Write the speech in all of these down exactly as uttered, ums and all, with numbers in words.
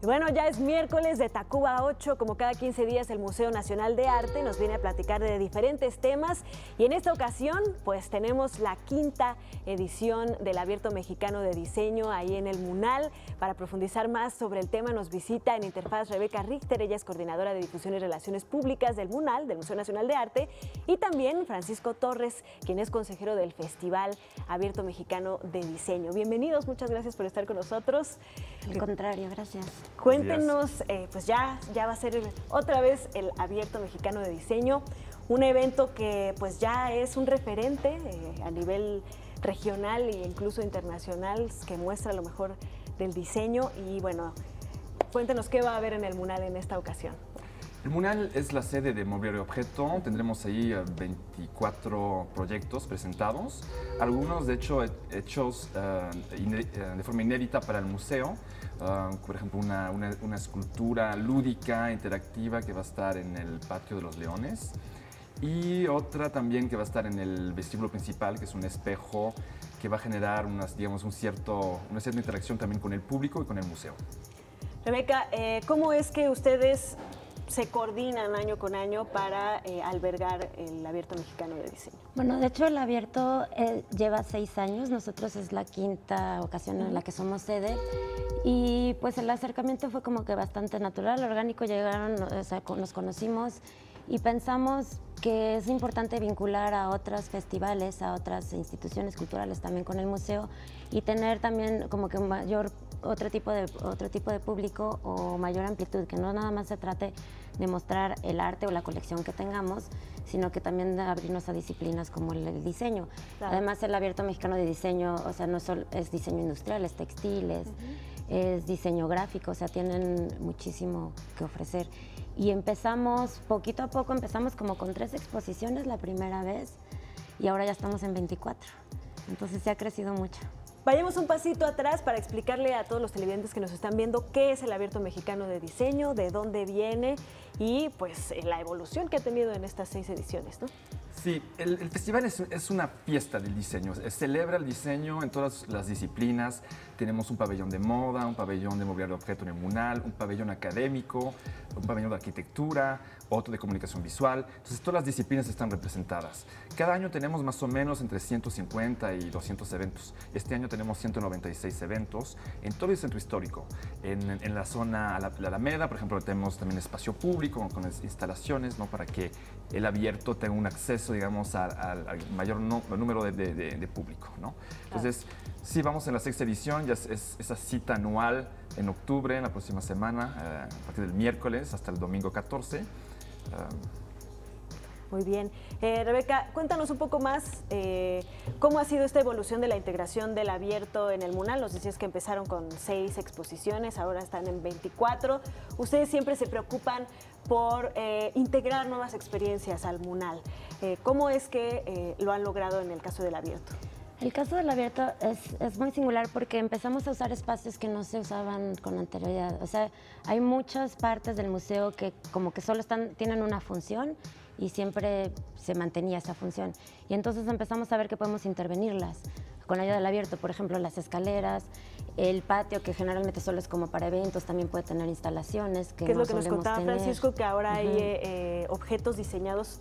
Bueno, ya es miércoles de Tacuba ocho, como cada quince días el Museo Nacional de Arte nos viene a platicar de diferentes temas y en esta ocasión pues tenemos la quinta edición del Abierto Mexicano de Diseño ahí en el MUNAL. Para profundizar más sobre el tema nos visita en Interfaz Rebeca Richter, ella es coordinadora de difusión y relaciones públicas del MUNAL, del Museo Nacional de Arte, y también Francisco Torres, quien es consejero del Festival Abierto Mexicano de Diseño. Bienvenidos, muchas gracias por estar con nosotros. Al contrario, gracias. Cuéntenos, eh, pues ya, ya va a ser el, otra vez el Abierto Mexicano de Diseño, un evento que pues ya es un referente eh, a nivel regional e incluso internacional, que muestra lo mejor del diseño. Y bueno, cuéntenos qué va a haber en el MUNAL en esta ocasión. El MUNAL es la sede de Mobiliario Objeto, tendremos ahí veinticuatro proyectos presentados, algunos de hecho hechos uh, de forma inédita para el museo, uh, por ejemplo una, una, una escultura lúdica, interactiva que va a estar en el Patio de los Leones y otra también que va a estar en el vestíbulo principal, que es un espejo que va a generar unas, digamos, un cierto, una cierta interacción también con el público y con el museo. Rebeca, eh, ¿cómo es que ustedes se coordinan año con año para eh, albergar el Abierto Mexicano de Diseño? Bueno, de hecho el Abierto eh, lleva seis años, nosotros es la quinta ocasión en la que somos sede y pues el acercamiento fue como que bastante natural, orgánico, llegaron, o sea, nos conocimos y pensamos que es importante vincular a otros festivales, a otras instituciones culturales también con el museo y tener también como que un mayor otro tipo de otro tipo de público o mayor amplitud, que no nada más se trate de mostrar el arte o la colección que tengamos, sino que también abrirnos a disciplinas como el, el diseño. Claro. Además, el Abierto Mexicano de Diseño, o sea, no solo es diseño industrial, es textiles, uh-huh. es diseño gráfico, o sea, tienen muchísimo que ofrecer. Y empezamos, poquito a poco, empezamos como con tres exposiciones la primera vez y ahora ya estamos en veinticuatro. Entonces se ha crecido mucho. Vayamos un pasito atrás para explicarle a todos los televidentes que nos están viendo qué es el Abierto Mexicano de Diseño, de dónde viene y pues la evolución que ha tenido en estas seis ediciones, ¿no? Sí, el, el festival es, es una fiesta del diseño, celebra el diseño en todas las disciplinas. Tenemos un pabellón de moda, un pabellón de mobiliario objeto en el MUNAL, un pabellón académico, un pabellón de arquitectura, otro de comunicación visual. Entonces todas las disciplinas están representadas. Cada año tenemos más o menos entre ciento cincuenta y doscientos eventos. Este año tenemos ciento noventa y seis eventos en todo el centro histórico. En, en la zona de la Alameda, por ejemplo, tenemos también espacio público con, con instalaciones, ¿no?, para que el abierto tenga un acceso, digamos, al mayor no, número de, de, de, de público, ¿no? Entonces, claro. Sí, vamos en la sexta edición, ya es, es esa cita anual en octubre, en la próxima semana, eh, a partir del miércoles hasta el domingo catorce. Eh. Muy bien. Eh, Rebeca, cuéntanos un poco más eh, cómo ha sido esta evolución de la integración del abierto en el MUNAL. Nos decías que empezaron con seis exposiciones, ahora están en veinticuatro. Ustedes siempre se preocupan por eh, integrar nuevas experiencias al MUNAL. Eh, ¿Cómo es que eh, lo han logrado en el caso del abierto? El caso del abierto es, es muy singular porque empezamos a usar espacios que no se usaban con anterioridad. O sea, hay muchas partes del museo que como que solo están, tienen una función y siempre se mantenía esa función. Y entonces empezamos a ver que podemos intervenirlas con la ayuda del abierto. Por ejemplo, las escaleras, el patio, que generalmente solo es como para eventos, también puede tener instalaciones que no solemos tener. Que es lo que nos contaba Francisco, que ahora hay eh, objetos diseñados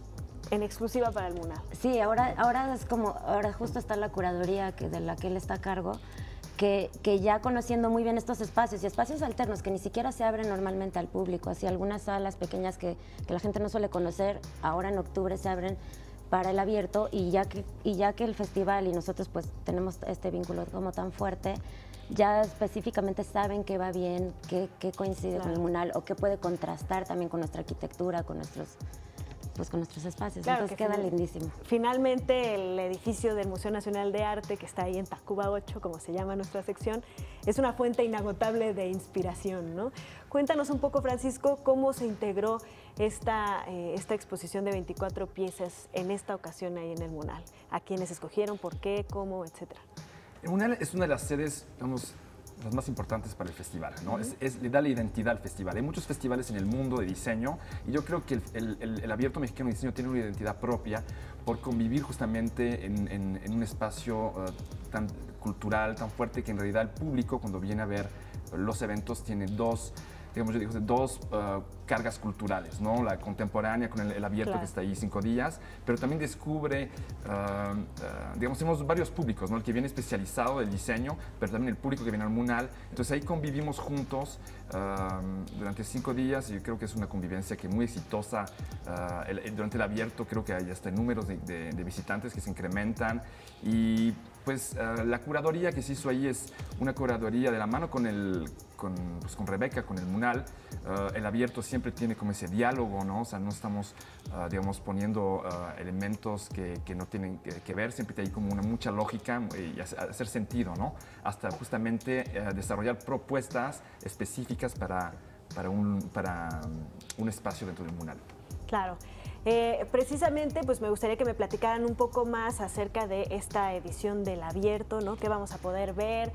en exclusiva para el MUNAL. Sí, ahora, ahora es como, ahora justo está la curaduría que, de la que él está a cargo, que, que ya conociendo muy bien estos espacios y espacios alternos que ni siquiera se abren normalmente al público, así algunas salas pequeñas que, que la gente no suele conocer, ahora en octubre se abren para el abierto y ya que, y ya que el festival y nosotros pues tenemos este vínculo como tan fuerte, ya específicamente saben qué va bien, qué, qué coincide claro. con el MUNAL o qué puede contrastar también con nuestra arquitectura, con nuestros... pues con nuestros espacios, claro, entonces que queda final, lindísimo. Finalmente el edificio del Museo Nacional de Arte, que está ahí en Tacuba ocho, como se llama nuestra sección, es una fuente inagotable de inspiración, ¿no? Cuéntanos un poco, Francisco, cómo se integró esta, eh, esta exposición de veinticuatro piezas en esta ocasión ahí en el MUNAL, a quienes escogieron, por qué, cómo, etcétera. El MUNAL es una de las sedes, digamos, las más importantes para el festival, ¿no? Uh-huh. es, es, le da la identidad al festival. Hay muchos festivales en el mundo de diseño y yo creo que el, el, el, el Abierto Mexicano de Diseño tiene una identidad propia por convivir justamente en, en, en un espacio uh, tan cultural, tan fuerte, que en realidad el público cuando viene a ver los eventos tienen dos, digamos, yo digo, dos uh, cargas culturales, ¿no? La contemporánea con el, el abierto, claro, que está ahí cinco días, pero también descubre, uh, uh, digamos, tenemos varios públicos, ¿no? El que viene especializado del diseño, pero también el público que viene al MUNAL. Entonces ahí convivimos juntos uh, durante cinco días y yo creo que es una convivencia que muy exitosa. Uh, el, el, durante el abierto creo que hay hasta números de, de, de visitantes que se incrementan y pues uh, la curaduría que se hizo ahí es una curaduría de la mano con el... Con, pues, con Rebeca, con el MUNAL. Uh, el abierto siempre tiene como ese diálogo, ¿no? O sea, no estamos, uh, digamos, poniendo uh, elementos que, que no tienen que, que ver, siempre hay como una mucha lógica y hacer sentido, ¿no? Hasta justamente uh, desarrollar propuestas específicas para, para, un, para um, un espacio dentro del MUNAL. Claro. Eh, precisamente, pues me gustaría que me platicaran un poco más acerca de esta edición del abierto, ¿no? ¿Qué vamos a poder ver?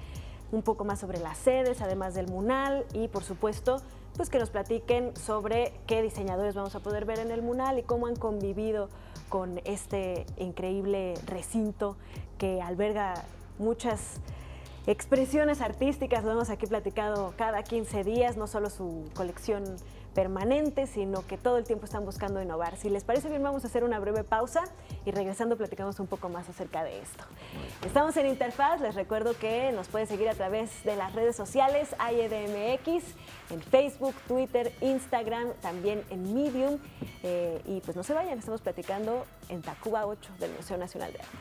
Un poco más sobre las sedes, además del MUNAL, y por supuesto, pues que nos platiquen sobre qué diseñadores vamos a poder ver en el MUNAL y cómo han convivido con este increíble recinto que alberga muchas expresiones artísticas. Lo hemos aquí platicado cada quince días, no solo su colección permanente, sino que todo el tiempo están buscando innovar. Si les parece bien, vamos a hacer una breve pausa y regresando platicamos un poco más acerca de esto. Estamos en Interfaz, les recuerdo que nos pueden seguir a través de las redes sociales A I E D M X, en Facebook, Twitter, Instagram, también en Medium. Eh, y pues no se vayan, estamos platicando en Tacuba ocho del Museo Nacional de Arte.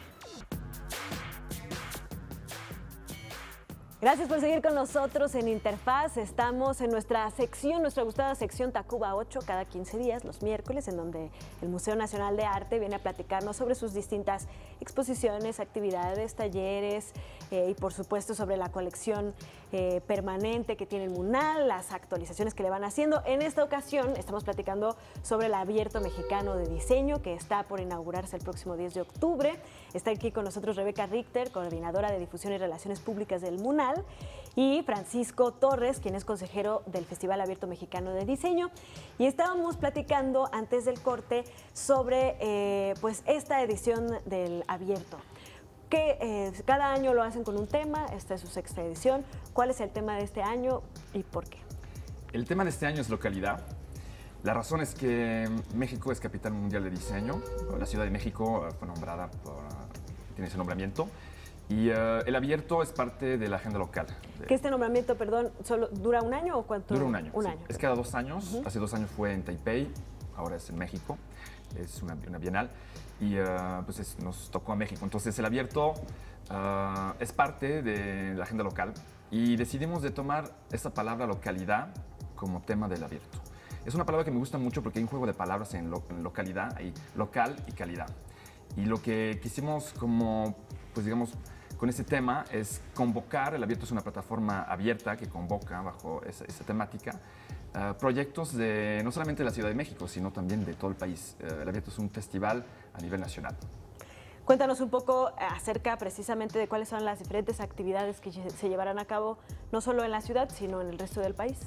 Gracias por seguir con nosotros en Interfaz. Estamos en nuestra sección, nuestra gustada sección Tacuba ocho, cada quince días, los miércoles, en donde el Museo Nacional de Arte viene a platicarnos sobre sus distintas exposiciones, actividades, talleres eh, y por supuesto sobre la colección eh, permanente que tiene el MUNAL, las actualizaciones que le van haciendo. En esta ocasión estamos platicando sobre el Abierto Mexicano de Diseño, que está por inaugurarse el próximo diez de octubre. Está aquí con nosotros Rebeca Richter, coordinadora de difusión y relaciones públicas del MUNAL, y Francisco Torres, quien es consejero del Festival Abierto Mexicano de Diseño. Y estábamos platicando antes del corte sobre eh, pues esta edición del Abierto, que eh, cada año lo hacen con un tema. Esta es su sexta edición. ¿Cuál es el tema de este año y por qué? El tema de este año es localidad. La razón es que México es capital mundial de diseño. La Ciudad de México fue nombrada por... tiene ese nombramiento. Y uh, el abierto es parte de la agenda local. ¿Que este nombramiento, perdón, solo dura un año o cuánto? Dura un año. Un sí. año. Es cada dos años. Uh-huh. Hace dos años fue en Taipei, ahora es en México. Es una, una bienal y uh, pues es, nos tocó a México. Entonces el abierto uh, es parte de la agenda local y decidimos de tomar esa palabra localidad como tema del abierto. Es una palabra que me gusta mucho porque hay un juego de palabras en, lo, en localidad, hay local y calidad. Y lo que quisimos como, pues digamos, con este tema es convocar. El Abierto es una plataforma abierta que convoca bajo esa, esa temática uh, proyectos de no solamente de la Ciudad de México, sino también de todo el país. Uh, el Abierto es un festival a nivel nacional. Cuéntanos un poco acerca precisamente de cuáles son las diferentes actividades que se llevarán a cabo, no solo en la ciudad, sino en el resto del país.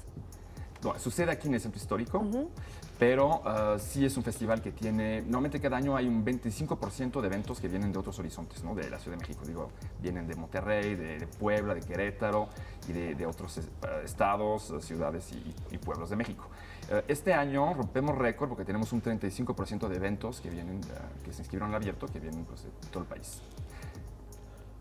No, sucede aquí en el centro histórico, uh-huh, pero uh, sí es un festival que tiene, normalmente cada año hay un veinticinco por ciento de eventos que vienen de otros horizontes, ¿no? De la Ciudad de México, digo, vienen de Monterrey, de, de Puebla, de Querétaro y de, de otros uh, estados, ciudades y, y pueblos de México. Uh, este año rompemos récord porque tenemos un treinta y cinco por ciento de eventos que, vienen, uh, que se inscribieron al abierto, que vienen pues, de todo el país.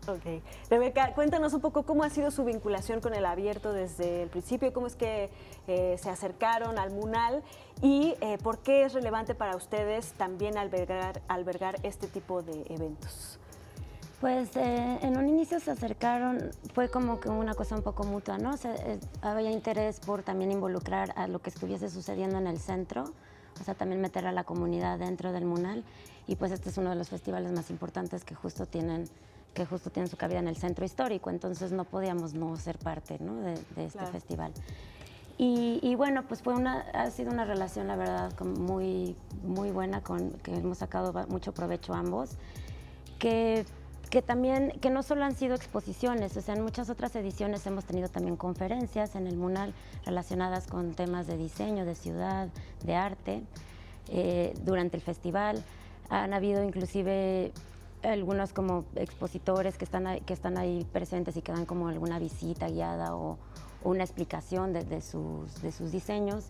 Ok. Rebeca, cuéntanos un poco cómo ha sido su vinculación con el abierto desde el principio, cómo es que eh, se acercaron al MUNAL y eh, por qué es relevante para ustedes también albergar, albergar este tipo de eventos. Pues eh, en un inicio se acercaron, fue como que una cosa un poco mutua, ¿no? O sea, eh, había interés por también involucrar a lo que estuviese sucediendo en el centro, o sea, también meter a la comunidad dentro del MUNAL y pues este es uno de los festivales más importantes que justo tienen que justo tienen su cabida en el centro histórico, entonces no podíamos no ser parte, ¿no? de, de este, claro, festival. Y, y bueno, pues fue una, ha sido una relación, la verdad, muy, muy buena, con, que hemos sacado mucho provecho ambos, que, que también, que no solo han sido exposiciones, o sea, en muchas otras ediciones hemos tenido también conferencias en el MUNAL relacionadas con temas de diseño, de ciudad, de arte, eh, durante el festival. Han habido inclusive algunos como expositores que están, ahí, que están ahí presentes y que dan como alguna visita guiada o, una explicación de, de, sus, de sus diseños.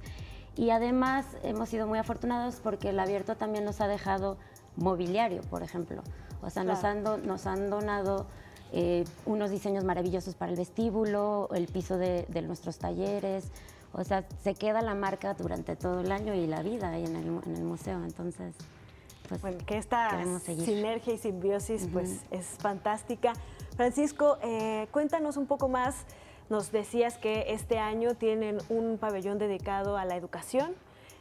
Y además hemos sido muy afortunados porque el Abierto también nos ha dejado mobiliario, por ejemplo. O sea, claro. nos, han do, nos han donado eh, unos diseños maravillosos para el vestíbulo, el piso de, de nuestros talleres. O sea, se queda la marca durante todo el año y la vida ahí en el, en el museo. Entonces, pues, bueno, que esta sinergia y simbiosis, uh-huh, pues, es fantástica. Francisco, eh, cuéntanos un poco más. Nos decías que este año tienen un pabellón dedicado a la educación.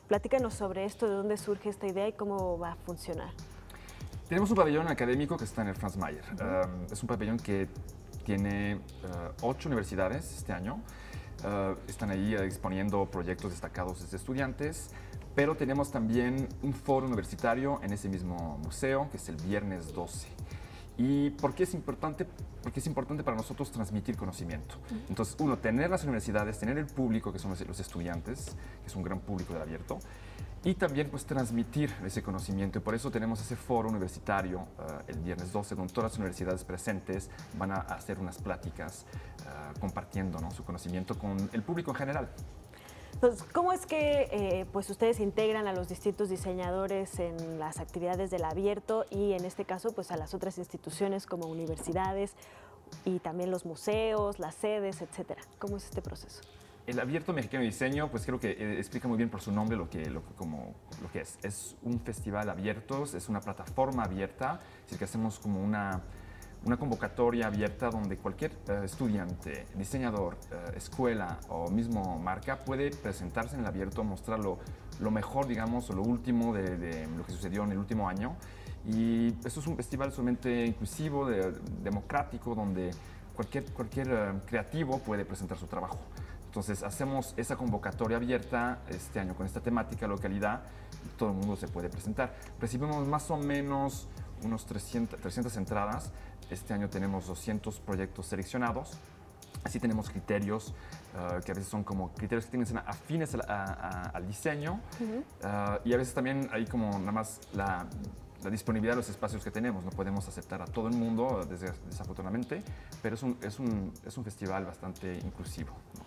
Platícanos sobre esto, de dónde surge esta idea y cómo va a funcionar. Tenemos un pabellón académico que está en el Franz Mayer. Uh-huh. um, es un pabellón que tiene uh, ocho universidades este año. Uh, están ahí uh, exponiendo proyectos destacados desde estudiantes, pero tenemos también un foro universitario en ese mismo museo, que es el viernes doce. ¿Y por qué es importante? Porque es importante para nosotros transmitir conocimiento. Entonces, uno, tener las universidades, tener el público, que son los, los estudiantes, que es un gran público de Abierto, y también pues transmitir ese conocimiento. Y por eso tenemos ese foro universitario uh, el viernes doce, donde todas las universidades presentes van a hacer unas pláticas uh, compartiendo, ¿no?, su conocimiento con el público en general. Entonces, ¿cómo es que eh, pues ustedes integran a los distintos diseñadores en las actividades del Abierto y en este caso pues a las otras instituciones como universidades y también los museos, las sedes, etcétera? ¿Cómo es este proceso? El Abierto Mexicano de Diseño, pues creo que eh, explica muy bien por su nombre lo que, lo, como, lo que es. Es un festival abierto, es una plataforma abierta, es decir, que hacemos como una, una convocatoria abierta donde cualquier eh, estudiante, diseñador, eh, escuela o mismo marca puede presentarse en el Abierto, mostrar lo, lo mejor, digamos, o lo último de, de lo que sucedió en el último año. Y esto es un festival sumamente inclusivo, de, de, democrático, donde cualquier, cualquier eh, creativo puede presentar su trabajo. Entonces, hacemos esa convocatoria abierta este año con esta temática, localidad, y todo el mundo se puede presentar. Recibimos más o menos unos trescientas entradas. Este año tenemos doscientos proyectos seleccionados. Así tenemos criterios uh, que a veces son como criterios que tienen afines a, a, a, al diseño. Uh-huh. uh, y a veces también hay como nada más la... la disponibilidad de los espacios que tenemos. No podemos aceptar a todo el mundo, desafortunadamente, pero es un, es un, es un festival bastante inclusivo, ¿no?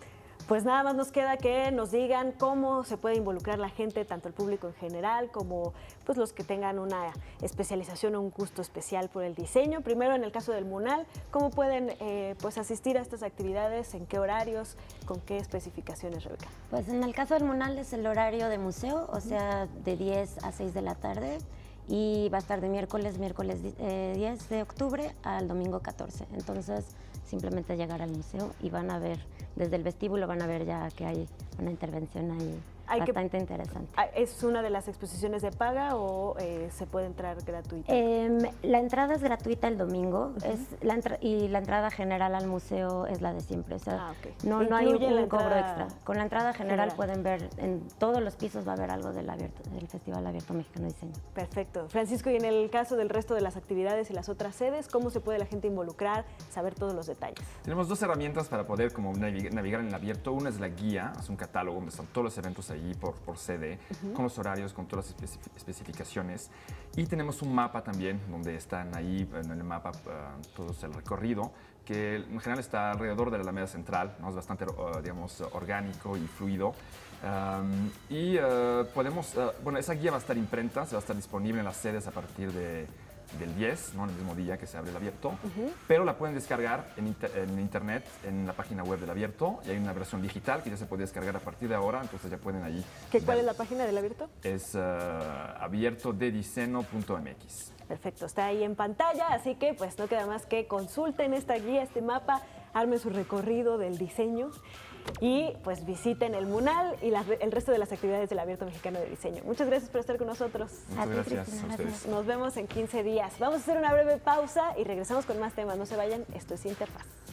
Pues nada más nos queda que nos digan cómo se puede involucrar la gente, tanto el público en general como pues, los que tengan una especialización o un gusto especial por el diseño. Primero, en el caso del MUNAL, ¿cómo pueden eh, pues, asistir a estas actividades? ¿En qué horarios? ¿Con qué especificaciones, Rebeca? Pues en el caso del MUNAL es el horario de museo, o sea, de diez a seis de la tarde. Y va a estar de miércoles, miércoles eh, diez de octubre al domingo catorce. Entonces, simplemente llegar al museo y van a ver, desde el vestíbulo van a ver ya que hay una intervención ahí hay bastante que, interesante. ¿Es una de las exposiciones de paga o eh, se puede entrar gratuita? Eh, la entrada es gratuita el domingo, uh-huh, es la y la entrada general al museo es la de siempre. O sea, ah, okay. no, no hay un entrada... cobro extra. Con la entrada general, general pueden ver, en todos los pisos va a haber algo del, abierto, del Festival Abierto Mexicano de Diseño. Perfecto. Francisco, y en el caso del resto de las actividades y las otras sedes, ¿cómo se puede la gente involucrar, saber todos los detalles? Tenemos dos herramientas para poder como navegar, navegar en el Abierto. Una es la guía, es un catálogo donde están todos los eventos ahí allí por, por sede, uh-huh, con los horarios, con todas las especificaciones. Y tenemos un mapa también, donde están ahí en el mapa uh, todo el recorrido, que en general está alrededor de la Alameda Central, ¿no? Es bastante, uh, digamos, orgánico y fluido. Um, y uh, podemos, uh, bueno, esa guía va a estar imprenta, se va a estar disponible en las sedes a partir de... del diez, ¿no?, en el mismo día que se abre el Abierto, uh-huh, pero la pueden descargar en, inter en internet, en la página web del Abierto, y hay una versión digital que ya se puede descargar a partir de ahora, entonces ya pueden ahí. ¿Qué, ¿Cuál es la página del Abierto? Es uh, abierto de diseno punto m x. Perfecto, está ahí en pantalla, así que pues no queda más que consulten esta guía, este mapa, armen su recorrido del diseño y pues visiten el MUNAL y la, el resto de las actividades del Abierto Mexicano de Diseño. Muchas gracias por estar con nosotros. Muchas gracias a ustedes. Nos vemos en quince días. Vamos a hacer una breve pausa y regresamos con más temas. No se vayan, esto es Interfaz.